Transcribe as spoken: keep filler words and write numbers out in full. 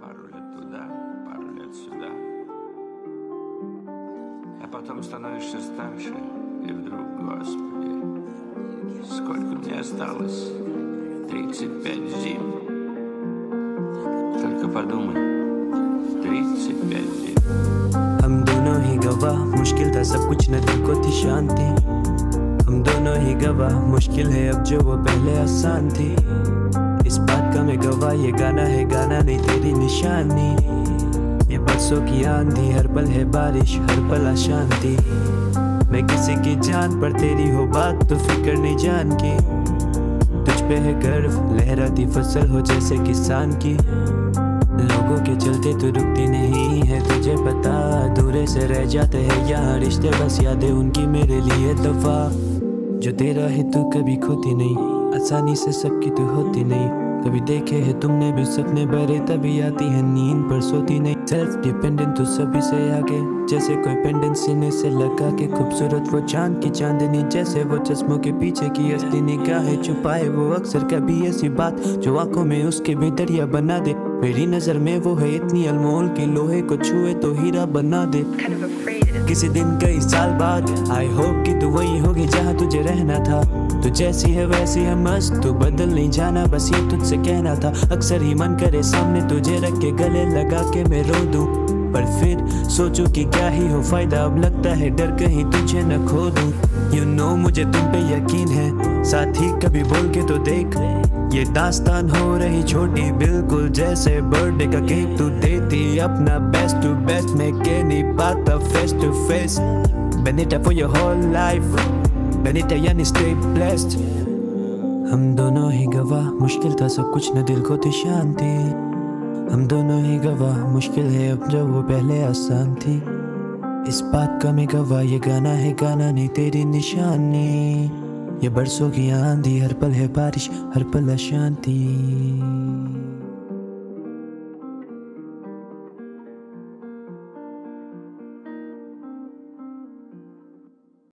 Пару лет туда, пару лет сюда. А потом становишься старше, и вдруг, Господи, сколько мне осталось? тридцать пять зим. Только подумай, тридцать пять зим. हम दोनों ही गवाह, मुश्किल था सब कुछ, न दिल को थी शांति. हम दोनों ही गवाह, मुश्किल है अब जो वो पहले आसान थी. इस बात का मैं गवाह, ये गाना है गाना नहीं तेरी निशानी. ये बरसों की आंधी, हर पल है बारिश, हर पल अशांति. मैं किसी की जान पर तेरी हो बात तो फिक्र नहीं जान की. तुझ पे है गर्व, लहराती फसल हो जैसे किसान की. लोगों के चलते तू रुकती नहीं है, तुझे पता. दूरे से रह जाते हैं यहाँ रिश्ते, बस यादें उनकी मेरे लिए दफा. जो तेरा है तू कभी खोती नहीं, आसानी से सबकी तो होती नहीं. कभी देखे है तुमने भी सपने भरे, तभी आती है नींद पर सोती नहीं. सेल्फ डिपेंडेंट तो सभी से आगे, जैसे कोई पेंडेंट सीने से लगा के. खूबसूरत वो चांद की चांदनी, जैसे वो चश्मों के पीछे की असली निगाहें छुपाए. वो अक्सर कभी ऐसी बात जो आंखों में उसके भीतरिया बना दे. मेरी नजर में वो है इतनी अनमोल कि लोहे को छुए तो हीरा बना दे. किसी दिन कई साल बाद, आई होप कि तू वही होगी जहाँ तुझे रहना था. तू जैसी है वैसी है मस्त, तू बदल नहीं जाना, बस ये तुझसे कहना था. अक्सर ही मन करे सामने तुझे रख के गले लगा के मैं रो दूं, पर फिर सोचूं कि क्या ही हो फायदा. अब लगता है डर कहीं तुझे न खो दूं. यू नो मुझे तुम पे यकीन है, साथ ही कभी बोल के तो देख. ये दास्तान हो रही छोटी, बिल्कुल जैसे बर्थडे का केक. तू देती अपना बेस्ट टू बेस्ट, मैं कह नहीं पाता face to face. बेनेटा for your whole life, बेनेटा यानी स्टे ब्लेस्ड. हम दोनों ही गवाह, मुश्किल था सब कुछ, न दिल को थी शांति. हम दोनों ही गवाह, मुश्किल है अब जब वो पहले आसान थी. इस बात का मैं गवाह, ये गाना है गाना नहीं तेरी निशानी. ये बरसों की आंधी, हर पल है बारिश, हर पल अशांति.